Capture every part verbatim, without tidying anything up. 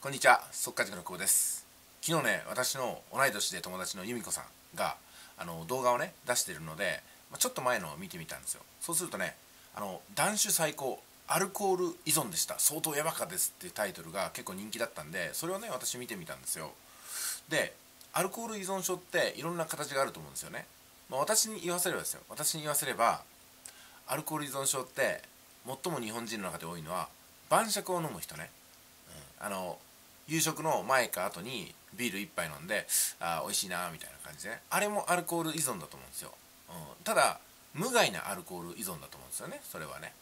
こんにちは、速稼塾の久保です。昨日ね、私の同い年で友達の由美子さんがあの動画をね出しているので、ちょっと前のを見てみたんですよ。そうするとね、あの断酒最高、アルコール依存でした、相当やばかったですっていうタイトルが結構人気だったんで、それをね私見てみたんですよ。で、アルコール依存症っていろんな形があると思うんですよね。まあ、私に言わせればですよ私に言わせればアルコール依存症って最も日本人の中で多いのは晩酌を飲む人ね、うん、あの夕食の前か後にビールいっぱい飲んで、あー美味しいなーみたいな感じでね、あれもアルコール依存だと思うんですよ。うん、ただ無害なアルコール依存だと思うんですよね、それはね。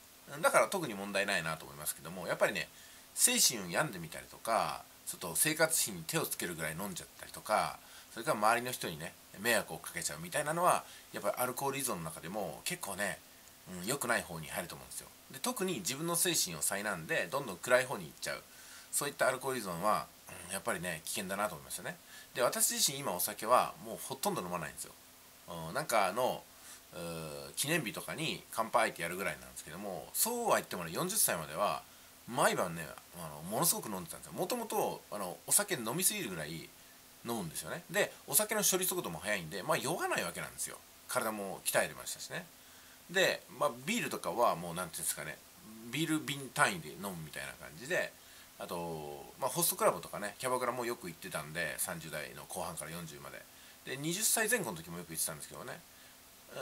だから特に問題ないなと思いますけども、やっぱりね精神を病んでみたりとか、ちょっと生活費に手をつけるぐらい飲んじゃったりとか、それから周りの人にね迷惑をかけちゃうみたいなのは、やっぱりアルコール依存の中でも結構ね、うん、良くない方に入ると思うんですよ。で、特に自分の精神を災難でどんどん暗い方に行っちゃう、そういったアルコール依存は、うん、やっぱりね危険だなと思いますよね。で、私自身今お酒はもうほとんど飲まないんですよ。うん、なんかあの記念日とかに乾杯ってやるぐらいなんですけども、そうは言ってもねよんじゅっさいまでは毎晩ねあのものすごく飲んでたんですよ。もともとあのお酒飲みすぎるぐらい飲むんですよね。で、お酒の処理速度も速いんで、まあ酔わないわけなんですよ。体も鍛えてましたしね。で、まあ、ビールとかはもう何ていうんですかね、ビール瓶単位で飲むみたいな感じで、あと、まあ、ホストクラブとかねキャバクラもよく行ってたんで、さんじゅうだいの後半からよんじゅうまででにじゅっさいぜん後の時もよく行ってたんですけどね、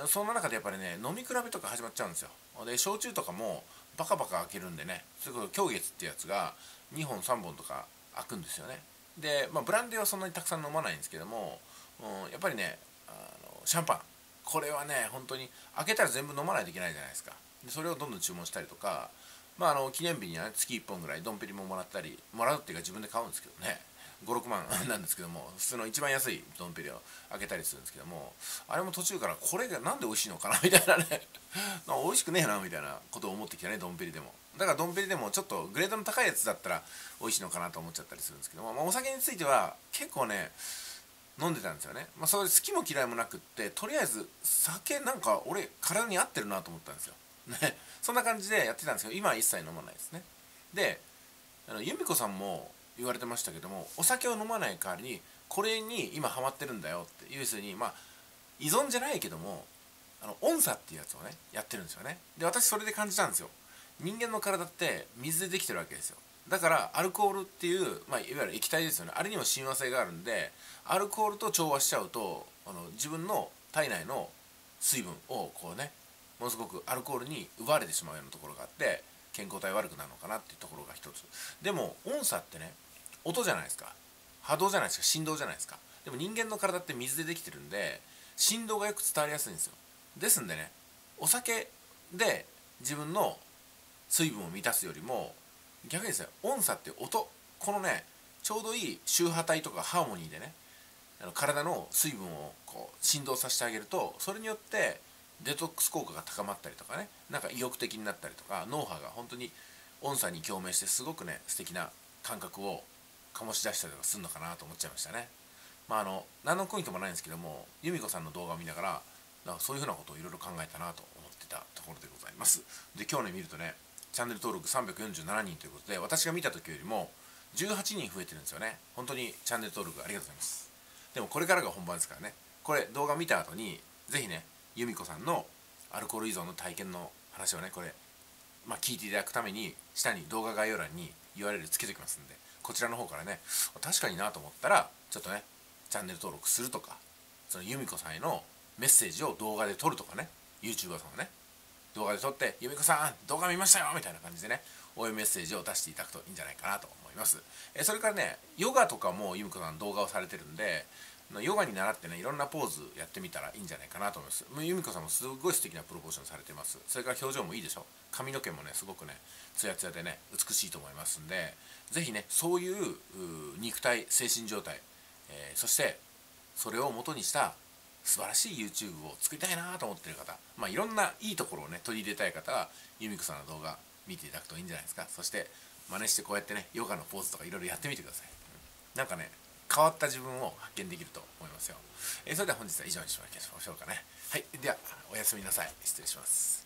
そんな中でやっぱりね飲み比べとか始まっちゃうんですよ。で、焼酎とかもバカバカ開けるんでね、それこそ狂月ってやつがにほんさんぼんとか開くんですよね。で、まあ、ブランデーはそんなにたくさん飲まないんですけども、うん、やっぱりねあのシャンパン、これはね本当に開けたら全部飲まないといけないじゃないですか。で、それをどんどん注文したりとか、まあ、あの記念日には、ね、月いっぽんぐらいドンペリももらったり、もらうっていうか自分で買うんですけどね、ごろくまんなんですけども、普通の一番安いドンペリを開けたりするんですけども、あれも途中からこれがなんで美味しいのかなみたいなねな美味しくねえなみたいなことを思ってきたね、ドンペリでも。だからドンペリでもちょっとグレードの高いやつだったら美味しいのかなと思っちゃったりするんですけども、まあ、お酒については結構ね飲んでたんですよね。まあ、それ好きも嫌いもなくって、とりあえず酒なんか俺体に合ってるなと思ったんですよねそんな感じでやってたんですけど、今は一切飲まないですね。で、あの由美子さんも言われてましたけども、お酒を飲まない代わりにこれに今ハマってるんだよっていう、要するにまあ依存じゃないけども、あの音叉っていうやつをねやってるんですよね。で、私それで感じたんですよ。人間の体って水でできてるわけですよ。だからアルコールっていう、まあ、いわゆる液体ですよね、あれにも親和性があるんで、アルコールと調和しちゃうと、あの自分の体内の水分をこうねものすごくアルコールに奪われてしまうようなところがあって、健康体悪くなるのかなっていうところが一つ。でも音叉ってね音じゃないですか、波動じゃないですか、振動じゃないですか。でも人間の体って水でできてるんで、振動がよく伝わりやすいんですよ。ですんでね、お酒で自分の水分を満たすよりも逆にですね、音叉って音、このねちょうどいい周波体とかハーモニーでね、あの体の水分をこう振動させてあげると、それによってデトックス効果が高まったりとかね、なんか意欲的になったりとか、脳波が本当に音叉に共鳴して、すごくね素敵な感覚を醸し出したりとかするのかなと思っちゃいましたね。まああの何の根拠もないんですけども、由美子さんの動画を見ながらなんかそういうふうなことをいろいろ考えたなと思ってたところでございます。で、今日ね見るとねチャンネル登録さんびゃくよんじゅうななにんということで、私が見た時よりもじゅうはちにん増えてるんですよね。本当にチャンネル登録ありがとうございます。でもこれからが本番ですからね、これ動画見た後にぜひね由美子さんのアルコール依存の体験の話をね、これ、まあ、聞いていただくために下に動画概要欄に ユーアールエル つけておきますんで、こちらの方からね確かになと思ったらちょっとねチャンネル登録するとか、その由美子さんへのメッセージを動画で撮るとかね、 YouTuber さんをね動画で撮って、由美子さん動画見ましたよみたいな感じでね応援メッセージを出していただくといいんじゃないかなと思います。えそれからねヨガとかも由美子さん動画をされてるんで、ヨガに習ってねいろんなポーズやってみたらいいんじゃないかなと思います。由美子さんもすごい素敵なプロポーションされてます。それから表情もいいでしょ、髪の毛もねすごくねツヤツヤでね美しいと思いますんで、是非ねそういう肉体精神状態、えー、そしてそれを元にした素晴らしい YouTube を作りたいなと思ってる方、まあ、いろんないいところをね取り入れたい方は由美子さんの動画見ていただくといいんじゃないですか。そして真似してこうやってねヨガのポーズとかいろいろやってみてください。うん、なんかね変わった自分を発見できると思いますよ。えー、それでは本日は以上にしましょうかね。はい、ではおやすみなさい。失礼します。